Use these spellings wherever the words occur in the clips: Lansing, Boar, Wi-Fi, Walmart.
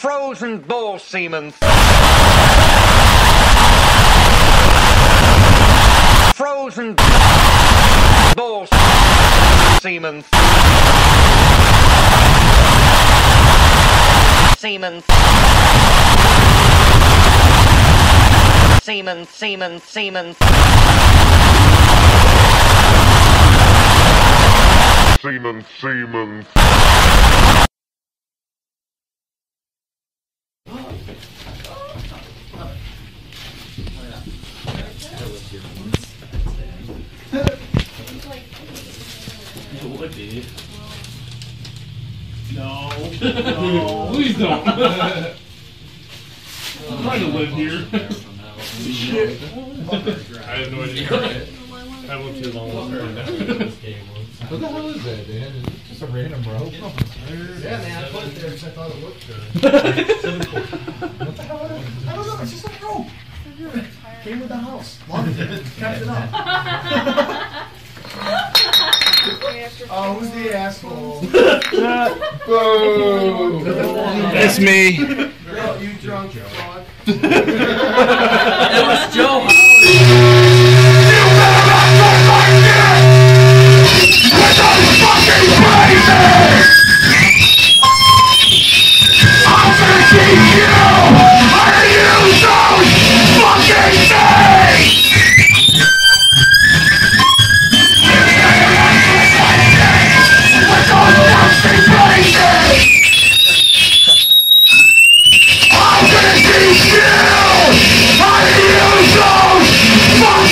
frozen boar semen. Frozen boar semen. Semen. Semen, semen, semen. Semen, semen. You would be. No. No. Please don't. I'm trying to live here. Shit. I have no idea. I won't too long. What the hell is that, man? Is it just a random rope? Yeah, man. I put it there because I thought it looked good. What the hell is it? I don't know. It's just a rope. Came with the house. Loved it. Kept it up. Oh, who's the asshole? Boom! That's me. Girl, you drunk, Joe. That was Joe. You better not look like this! Cause I'm fucking crazy! I'm gonna keep you under those fucking things! I'm gonna teach you how to use those fucking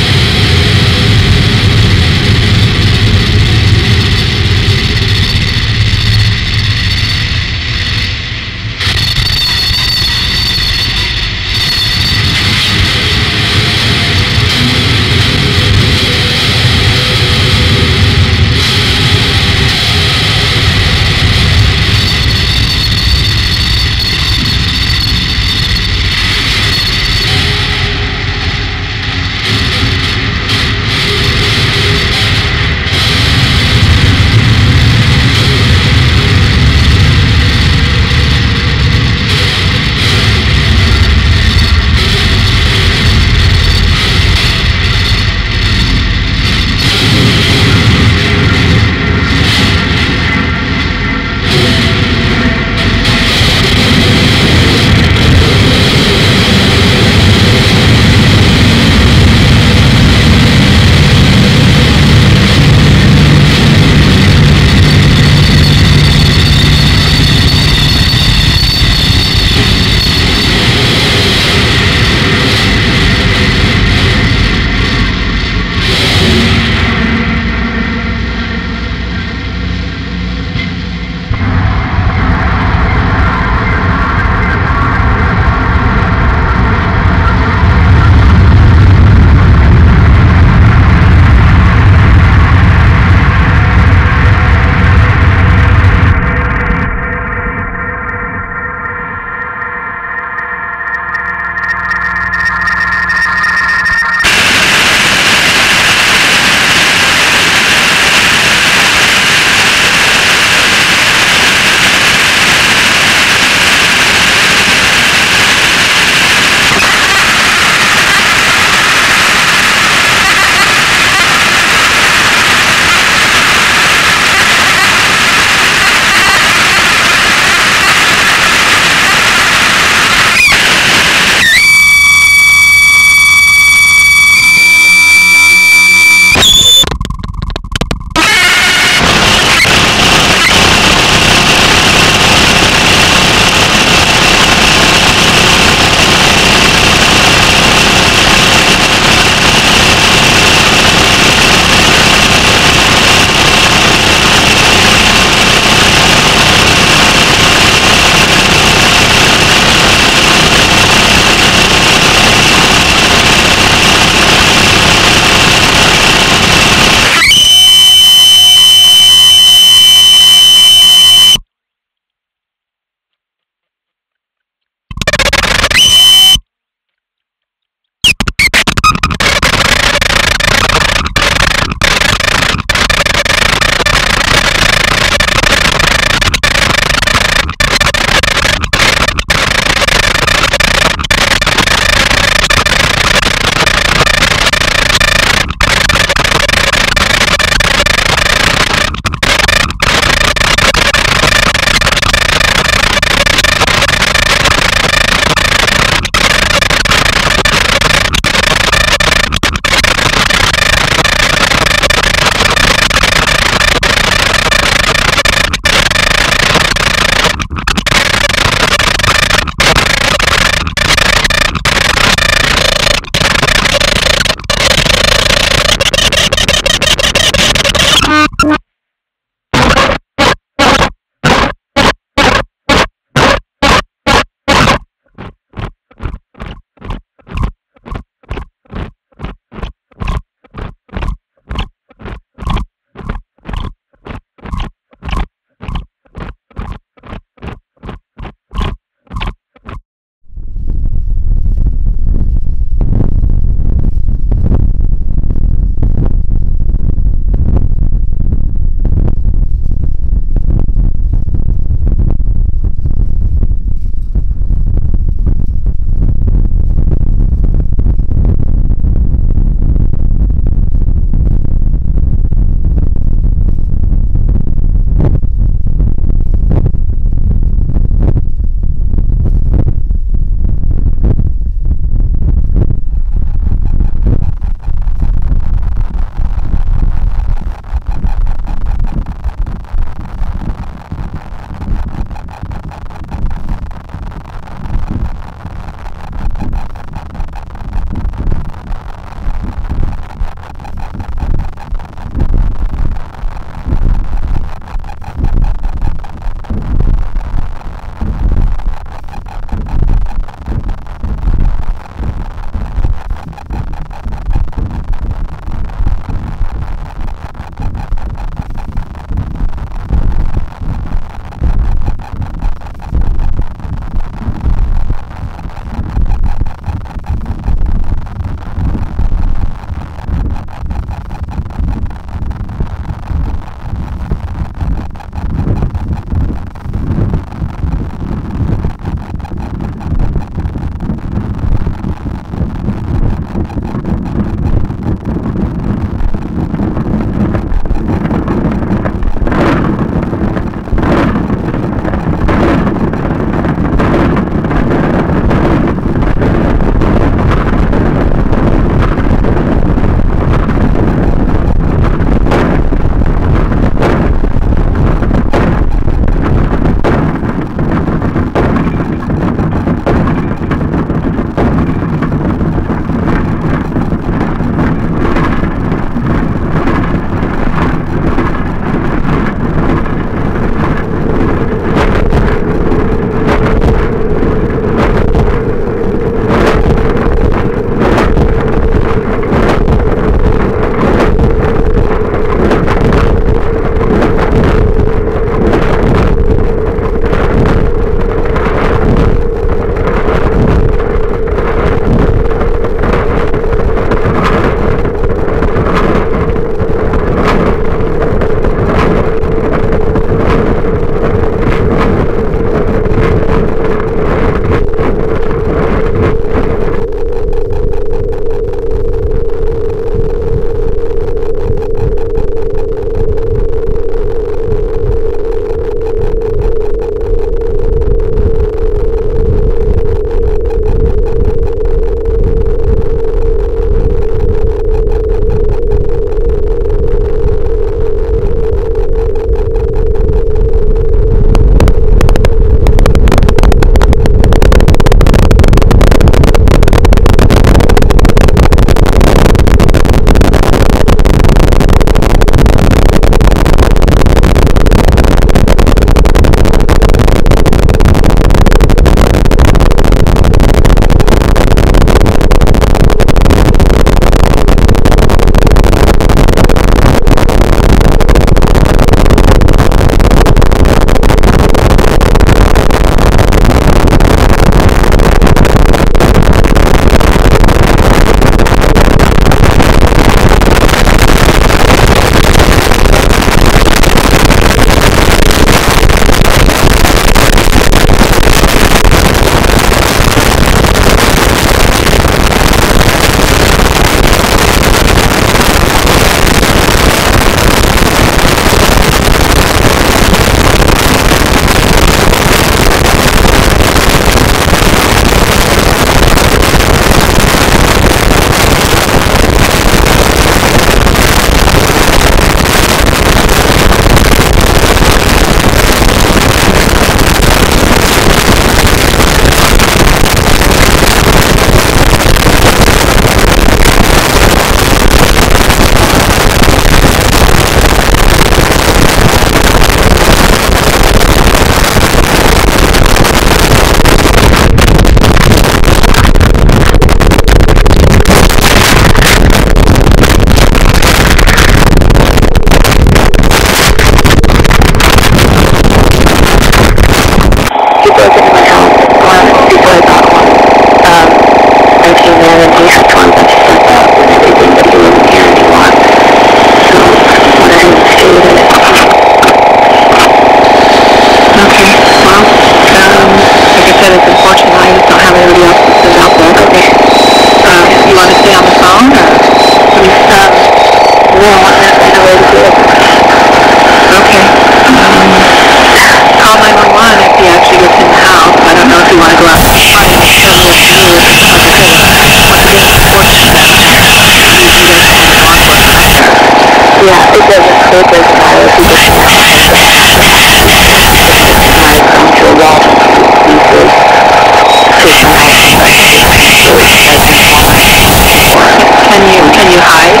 Can you hide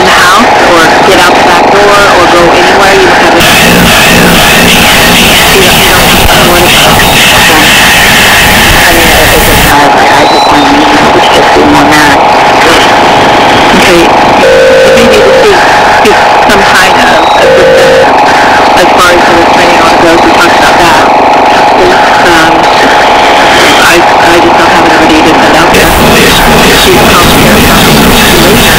in the house or get out the back door or go anywhere? You have it. Okay. You think it is some kind of assistance as far as the training on goes? We talked about that. I just don't have anybody to send out there. She's Do you think he's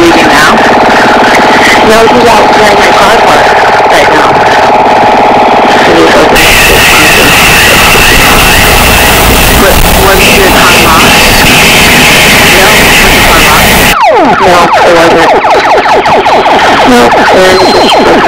leaving now? No, he's out during my car park right now. Was your car locked? No, it wasn't. No, it wasn't. Now he's leaving.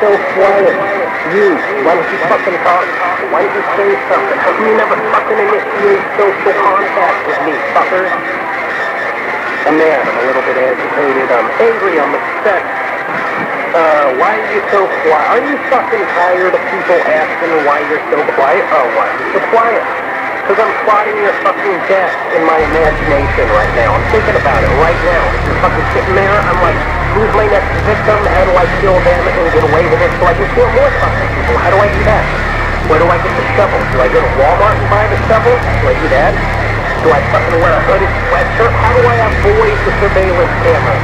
so quiet? You, why don't you fucking talk? Why don't you say something? How come you never fucking initiate social contact with me, fucker? I'm mad, I'm a little bit agitated, I'm angry, I'm upset. Why are you so quiet? Are you fucking tired of people asking why you're so quiet? Oh, why are you so quiet? Because I'm plotting your fucking death in my imagination right now. I'm thinking about it right now. If you're fucking sitting there, I'm like, who's my next victim? How do I kill them and get away with it so I can kill more fucking people? How do I do that? Where do I get the shovel? Do I go to Walmart and buy the shovel? Do I do that? Do I fucking wear a hooded sweatshirt? How do I avoid the surveillance camera?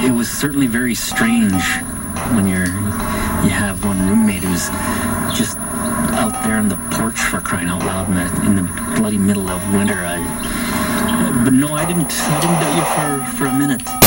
It was certainly very strange when you have one roommate who's just out there on the porch, for crying out loud, in the bloody middle of winter. But no, I didn't doubt you for a minute.